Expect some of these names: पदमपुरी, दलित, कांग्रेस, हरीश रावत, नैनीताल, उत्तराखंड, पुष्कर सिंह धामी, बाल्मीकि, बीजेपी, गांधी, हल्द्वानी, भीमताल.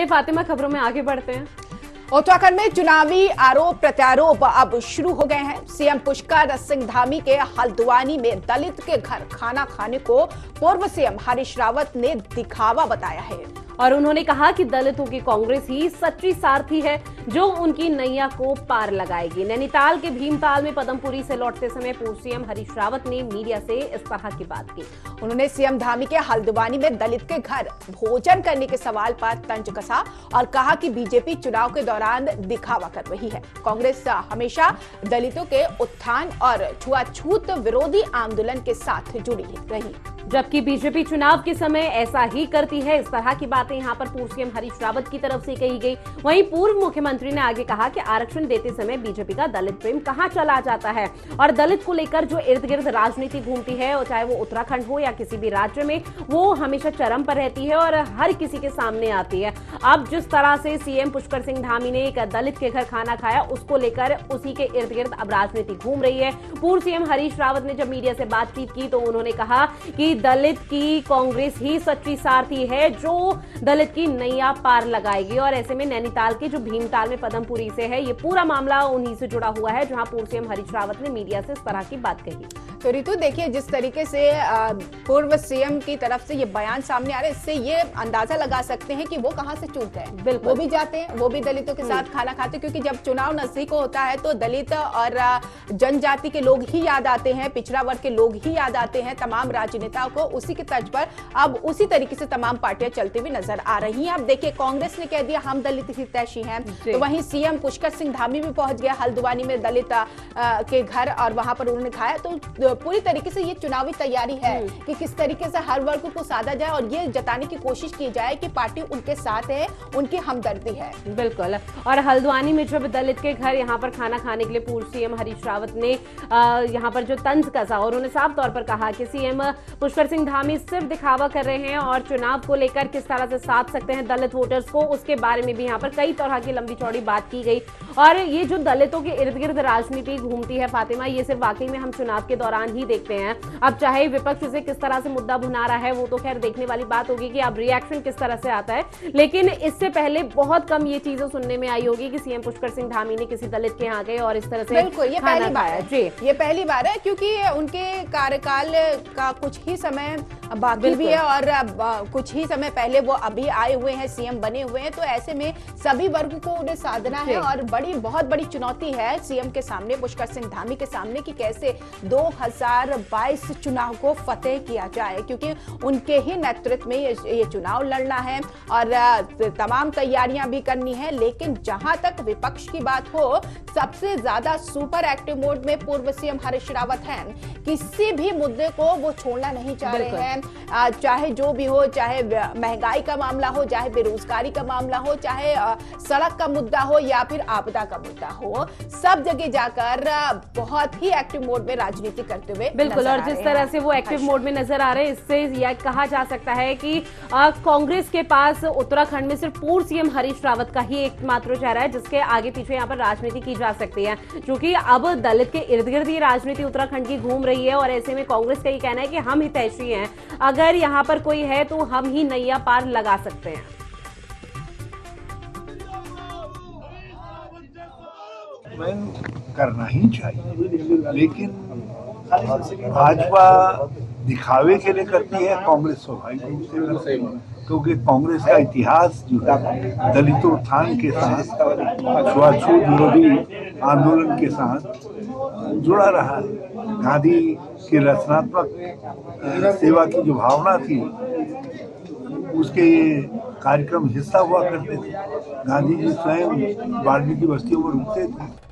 चलिए फातिमा खबरों में आगे बढ़ते हैं। उत्तराखंड में चुनावी आरोप प्रत्यारोप अब शुरू हो गए हैं। सीएम पुष्कर सिंह धामी के हल्द्वानी में दलित के घर खाना खाने को पूर्व सीएम हरीश रावत ने दिखावा बताया है और उन्होंने कहा कि दलितों की कांग्रेस ही सच्ची सारथी है जो उनकी नैया को पार लगाएगी। नैनीताल के भीमताल में पदमपुरी से लौटते समय पूर्व सीएम हरीश रावत ने मीडिया से इस तरह की बात की। उन्होंने सीएम धामी के हल्द्वानी में दलित के घर भोजन करने के सवाल पर तंज कसा और कहा कि बीजेपी चुनाव के दौरान दिखावा कर रही है। कांग्रेस हमेशा दलितों के उत्थान और छुआछूत विरोधी आंदोलन के साथ जुड़ी रही, जबकि बीजेपी चुनाव के समय ऐसा ही करती है। इस तरह की बातें यहाँ पर पूर्व सीएम हरीश रावत की तरफ से कही गई। वहीं पूर्व मुख्यमंत्री ने आगे कहा कि आरक्षण देते समय बीजेपी का दलित प्रेम कहाँ चला जाता है और दलित को लेकर जो इर्द गिर्द राजनीति घूमती है, चाहे वो उत्तराखंड हो या किसी भी राज्य में, वो हमेशा चरम पर रहती है और हर किसी के सामने आती है। अब जिस तरह से सीएम पुष्कर सिंह धामी ने एक दलित के घर खाना खाया, उसको लेकर उसी के इर्द गिर्द अब राजनीति घूम रही है। पूर्व सीएम हरीश रावत ने जब मीडिया से बातचीत की तो उन्होंने कहा कि दलित की कांग्रेस ही सच्ची सारथी है जो दलित की नैया पार लगाएगी और ऐसे में नैनीताल के जो भीमताल में पदमपुरी से है, ये पूरा मामला उन्हीं से जुड़ा हुआ है, जहां पूर्व सीएम हरीश रावत ने मीडिया से इस तरह की बात कही। तो ऋतु देखिए, जिस तरीके से पूर्व सीएम की तरफ से ये बयान सामने आ रहे, इससे ये अंदाजा लगा सकते हैं कि वो कहां से चूकते हैं। वो भी जाते हैं, वो भी दलितों के साथ खाना खाते हैं, क्योंकि जब चुनाव नजदीक होता है तो दलित और जनजाति के लोग ही याद आते हैं, पिछड़ा वर्ग के लोग ही याद आते हैं। तमाम राजनेताओं को उसी के तर्ज पर अब उसी तरीके से तमाम पार्टियां चलती हुई नजर आ रही है। अब देखिए, कांग्रेस ने कह दिया हम दलित हितैषी हैं, तो वहीं सीएम पुष्कर सिंह धामी भी पहुंच गया हल्द्वानी में दलित के घर और वहां पर उन्होंने खाया। तो पूरी तरीके से ये चुनावी तैयारी है कि किस तरीके से हर वर्ग को साधा जाए और ये जताने की कोशिश की जाए कि पार्टी उनके साथ है, उनकी हमदर्दी है। बिल्कुल। और हल्द्वानी में जब दलित के घर यहाँ पर खाना खाने के लिए पूर्व सीएम हरीश रावत ने यहाँ पर जो तंज कसा और उन्होंने साफ तौर पर कहा कि सीएम पुष्कर सिंह धामी सिर्फ दिखावा कर रहे हैं और चुनाव को लेकर किस तरह से साध सकते हैं दलित वोटर्स को, उसके बारे में भी यहाँ पर कई तरह की लंबी चौड़ी बात की गई। और ये जो दलितों के इर्द गिर्द राजनीति घूमती है फातिमा, ये सिर्फ वाकई में हम चुनाव के दौरान ही देखते हैं। अब चाहे विपक्ष इसे किस तरह से मुद्दा भुना रहा है वो तो खैर देखने वाली बात होगी कि अब रिएक्शन किस तरह से आता है, लेकिन इससे पहले बहुत कम ये चीजें सुनने में आई होगी कि सीएम पुष्कर सिंह धामी ने किसी दलित के यहाँ गए और इस तरह से ये पहली बार है क्योंकि उनके कार्यकाल का कुछ ही समय बाकी भी है और कुछ ही समय पहले वो अभी आए हुए हैं, सीएम बने हुए हैं। तो ऐसे में सभी वर्ग को उन्हें साधना है और बहुत बड़ी चुनौती है सीएम के सामने, पुष्कर सिंह धामी के सामने कि कैसे 2022 चुनाव को फतेह किया जाए, क्योंकि उनके ही नेतृत्व में ये चुनाव लड़ना है और तमाम तैयारियां भी करनी है। लेकिन जहां तक विपक्ष की बात हो, सबसे ज्यादा सुपर एक्टिव मोड में पूर्व सीएम हरीश रावत हैं। किसी भी मुद्दे को वो छोड़ना नहीं चाह रहे हैं, चाहे जो भी हो, चाहे महंगाई का मामला हो, चाहे बेरोजगारी का मामला हो, चाहे सड़क का मुद्दा हो या फिर आपदा का मुद्दा हो, सब जगह जाकर बहुत ही एक्टिव मोड में राजनीति करते हुए। बिल्कुल। और जिस तरह से वो एक्टिव मोड में नजर आ रहे हैं, इससे यह कहा जा सकता है कि कांग्रेस के पास उत्तराखंड में सिर्फ पूर्व सीएम हरीश रावत का ही एकमात्र चेहरा है जिसके आगे पीछे यहाँ पर राजनीति की जा सकती है, क्योंकि अब दलित के इर्द गिर्द ये राजनीति उत्तराखंड की घूम रही है और ऐसे में कांग्रेस का ये कहना है कि हम हितैषी हैं, अगर यहाँ पर कोई है तो हम ही नैया पार लगा सकते हैं। करना ही चाहिए, लेकिन भाजपा दिखावे के लिए करती है, कांग्रेस स्वाभाविक रूप से करती है, क्योंकि कांग्रेस का इतिहास जुड़ा दलितों उत्थान के साथ, छुआछूत विरोधी आंदोलन के साथ जुड़ा रहा है। गांधी की रचनात्मक सेवा की जो भावना थी, उसके कार्यक्रम हिस्सा हुआ करते थे। गांधी जी स्वयं बाल्मीकि बस्तियों में रुकते थे।